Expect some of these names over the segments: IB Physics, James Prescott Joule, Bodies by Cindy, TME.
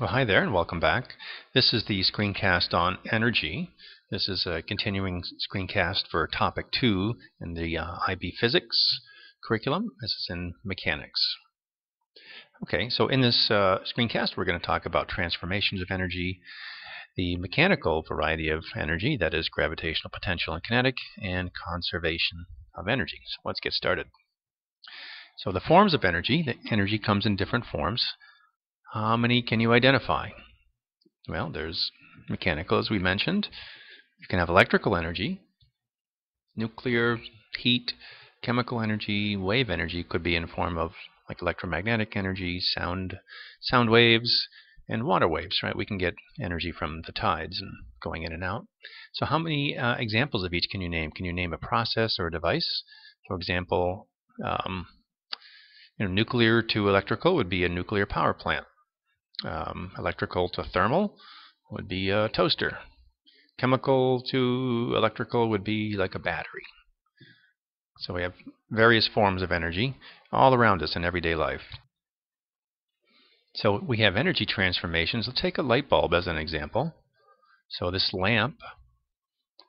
Well, hi there and welcome back. This is the screencast on energy. This is a continuing screencast for topic 2 in the IB Physics curriculum. This is in mechanics. Okay, so in this screencast we're going to talk about transformations of energy, the mechanical variety of energy, that is gravitational potential and kinetic, and conservation of energy. So let's get started. So the forms of energy, the energy comes in different forms. How many can you identify? Well, there's mechanical, as we mentioned. You can have electrical energy, nuclear, heat, chemical energy, wave energy could be in the form of like electromagnetic energy, sound waves, and water waves, right? We can get energy from the tides and going in and out. So how many examples of each can you name? Can you name a process or a device? For example, nuclear to electrical would be a nuclear power plant. Electrical to thermal would be a toaster. Chemical to electrical would be like a battery. So we have various forms of energy all around us in everyday life. So we have energy transformations. Let's take a light bulb as an example. So this lamp,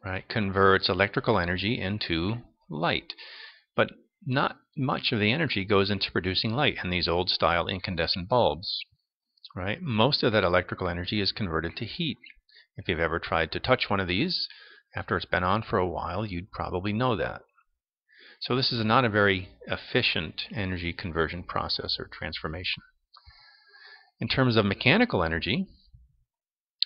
right, converts electrical energy into light. But not much of the energy goes into producing light in these old style incandescent bulbs. Right? Most of that electrical energy is converted to heat. If you've ever tried to touch one of these after it's been on for a while, you'd probably know that. So this is not a very efficient energy conversion process or transformation. In terms of mechanical energy,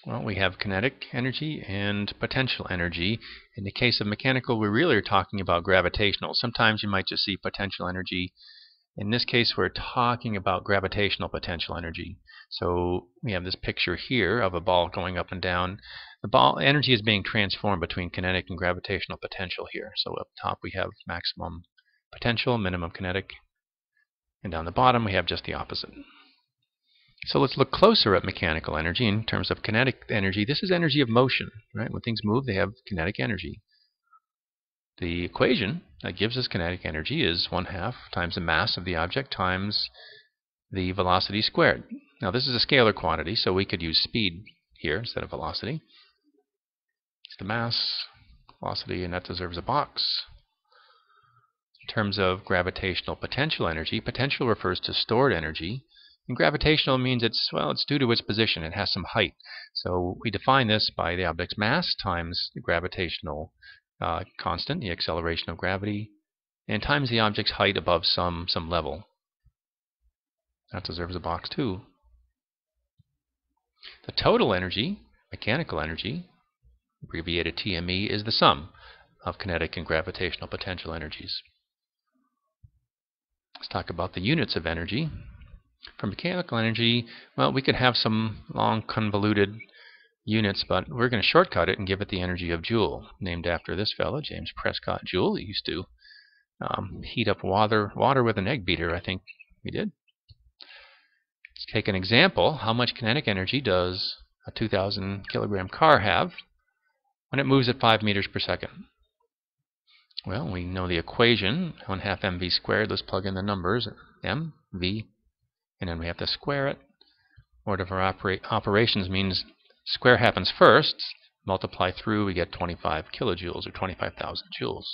well, we have kinetic energy and potential energy. In the case of mechanical, we really are talking about gravitational. Sometimes you might just see potential energy. In this case, we're talking about gravitational potential energy. So we have this picture here of a ball going up and down. The ball energy is being transformed between kinetic and gravitational potential here. So up top we have maximum potential, minimum kinetic, and down the bottom we have just the opposite. So let's look closer at mechanical energy in terms of kinetic energy. This is energy of motion, right? When things move, they have kinetic energy. The equation that gives us kinetic energy is 1/2 times the mass of the object times the velocity squared. Now this is a scalar quantity, so we could use speed here instead of velocity. It's the mass, velocity, and that deserves a box. In terms of gravitational potential energy, potential refers to stored energy. And gravitational means it's due to its position. It has some height. So we define this by the object's mass times the gravitational constant, the acceleration of gravity, and times the object's height above some level. That deserves a box too. The total energy, mechanical energy, abbreviated TME, is the sum of kinetic and gravitational potential energies. Let's talk about the units of energy. For mechanical energy, well, we could have some long convoluted units, but we're going to shortcut it and give it the energy of Joule, named after this fellow, James Prescott Joule. He used to heat up water with an egg beater, I think he did. Let's take an example. How much kinetic energy does a 2,000 kilogram car have when it moves at 5 meters per second? Well, we know the equation, 1/2 mv squared. Let's plug in the numbers, m, v, and then we have to square it. Order of our operations means square happens first, multiply through, we get 25 kilojoules or 25,000 joules.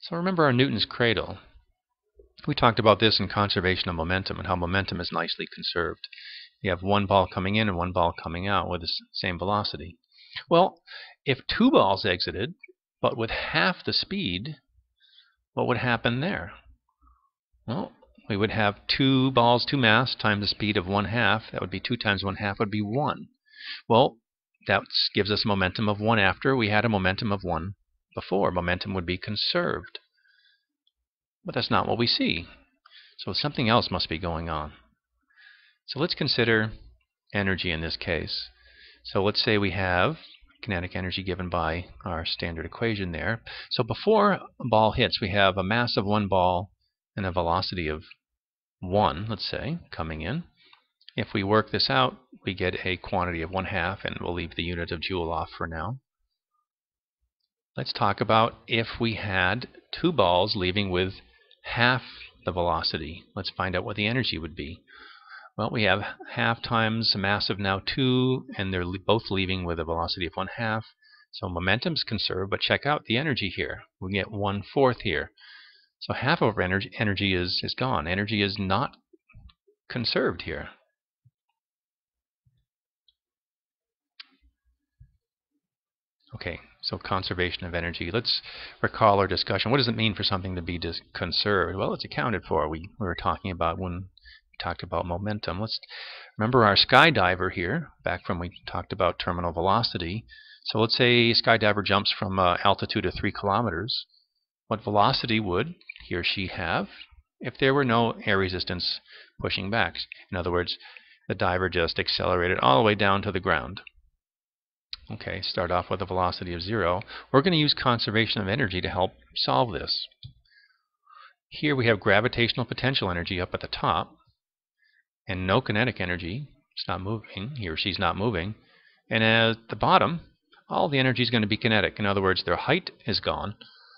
So remember our Newton's cradle. We talked about this in conservation of momentum and how momentum is nicely conserved. You have one ball coming in and one ball coming out with the same velocity. Well, if two balls exited but with half the speed, what would happen there? Well, we would have two balls, two mass, times the speed of 1/2. That would be 2 times 1/2 would be 1. Well, that gives us momentum of 1 after. We had a momentum of 1 before. Momentum would be conserved. But that's not what we see. So something else must be going on. So let's consider energy in this case. So let's say we have kinetic energy given by our standard equation there. So before a ball hits, we have a mass of one ball and a velocity of 1, let's say, coming in. If we work this out, we get a quantity of 1/2, and we'll leave the unit of Joule off for now. Let's talk about if we had two balls leaving with half the velocity. Let's find out what the energy would be. Well, we have half times the mass of now 2, and they're both leaving with a velocity of 1/2. So momentum's conserved, but check out the energy here. We get 1/4 here. So half of energy is gone. Energy is not conserved here. Okay, so conservation of energy. Let's recall our discussion. What does it mean for something to be conserved? Well, it's accounted for. We were talking about when we talked about momentum. Let's remember our skydiver here, back from we talked about terminal velocity. So let's say a skydiver jumps from altitude of 3 kilometers. What velocity would he or she have if there were no air resistance pushing back? In other words, the diver just accelerated all the way down to the ground. Okay, start off with a velocity of 0. We're going to use conservation of energy to help solve this. Here we have gravitational potential energy up at the top, and no kinetic energy. It's not moving. He or she's not moving. And at the bottom, all the energy is going to be kinetic. In other words, their height is gone,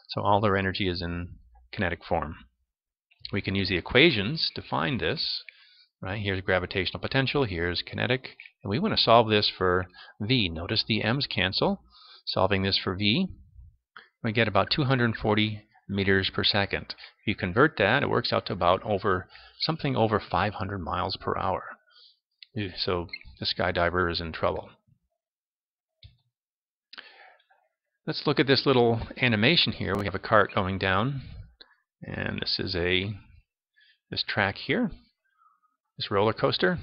so all their energy is in kinetic form. We can use the equations to find this. Right, here's gravitational potential, here's kinetic, and we want to solve this for V. Notice the m's cancel. Solving this for V, we get about 240 meters per second. If you convert that, it works out to about something over 500 miles per hour. So the skydiver is in trouble. Let's look at this little animation here. We have a cart going down, and this is this track here. This roller coaster.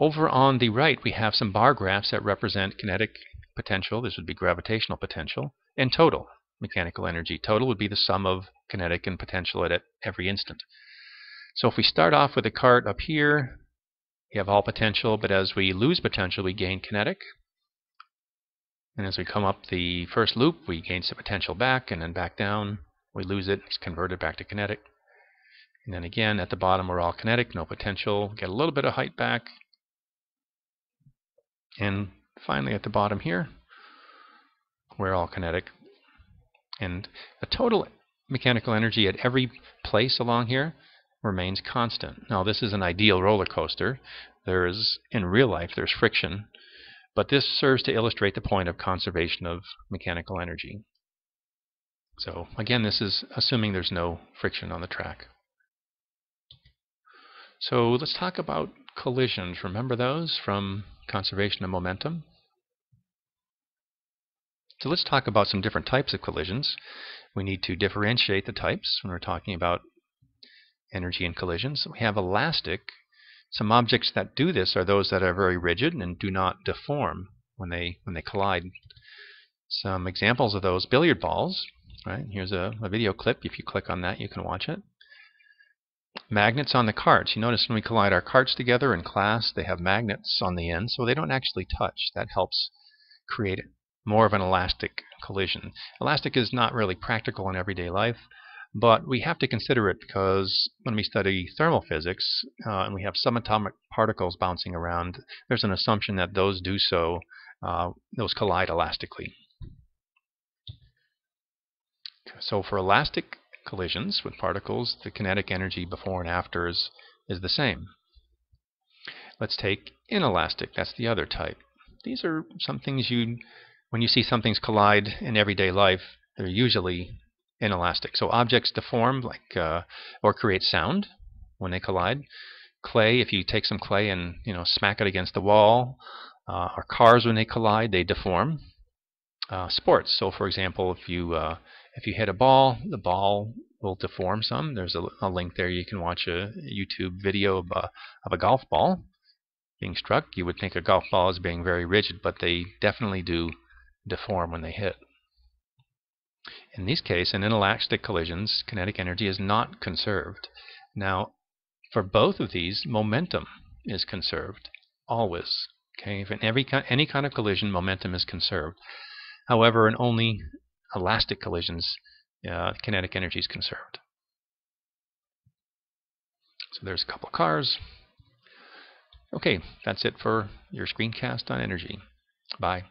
Over on the right we have some bar graphs that represent kinetic potential, this would be gravitational potential, and total mechanical energy. Total would be the sum of kinetic and potential at every instant. So if we start off with a cart up here, we have all potential, but as we lose potential we gain kinetic. And as we come up the first loop we gain some potential back, and then back down we lose it, it's converted back to kinetic. And then again, at the bottom, we're all kinetic, no potential. Get a little bit of height back. And finally, at the bottom here, we're all kinetic. And the total mechanical energy at every place along here remains constant. Now, this is an ideal roller coaster. In real life, there's friction. But this serves to illustrate the point of conservation of mechanical energy. So, again, this is assuming there's no friction on the track. So let's talk about collisions. Remember those from conservation of momentum? So let's talk about some different types of collisions. We need to differentiate the types when we're talking about energy and collisions. We have elastic. Some objects that do this are those that are very rigid and do not deform when they collide. Some examples of those, billiard balls. Right? Here's a video clip. If you click on that, you can watch it. Magnets on the carts. You notice when we collide our carts together in class, they have magnets on the end, so they don't actually touch. That helps create more of an elastic collision. Elastic is not really practical in everyday life, but we have to consider it because when we study thermal physics and we have subatomic particles bouncing around, there's an assumption that those do so, those collide elastically. So for elastic collisions with particles, the kinetic energy before and after is the same. Let's take inelastic. That's the other type. These are some things when you see some things collide in everyday life, they're usually inelastic. So objects deform, like or create sound when they collide. Clay, if you take some clay and smack it against the wall, or cars when they collide, they deform. Sports. So, for example, if you hit a ball, the ball will deform some. There's a link there. You can watch a YouTube video of a golf ball being struck. You would think a golf ball is being very rigid, but they definitely do deform when they hit. In this case, in inelastic collisions, kinetic energy is not conserved. Now, for both of these, momentum is conserved always. Okay, if in any kind of collision, momentum is conserved. However, in only elastic collisions, kinetic energy is conserved. So there's a couple of cars. Okay, that's it for your screencast on energy. Bye.